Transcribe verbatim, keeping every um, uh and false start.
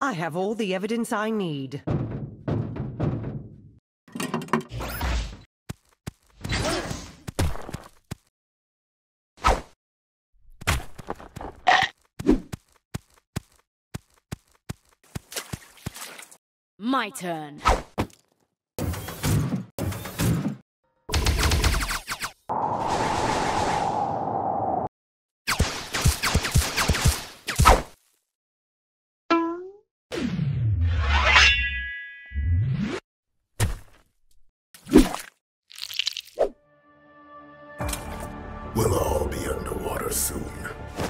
I have all the evidence I need. My turn. We'll all be underwater soon.